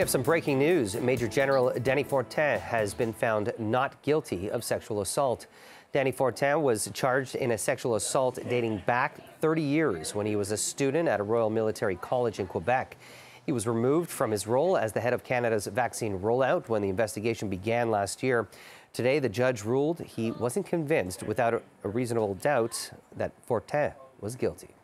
we have some breaking news. Major General Dany Fortin has been found not guilty of sexual assault. Dany Fortin was charged in a sexual assault dating back 30 years when he was a student at a Royal Military College in Quebec. He was removed from his role as the head of Canada's vaccine rollout when the investigation began last year. Today, the judge ruled he wasn't convinced without a reasonable doubt that Fortin was guilty.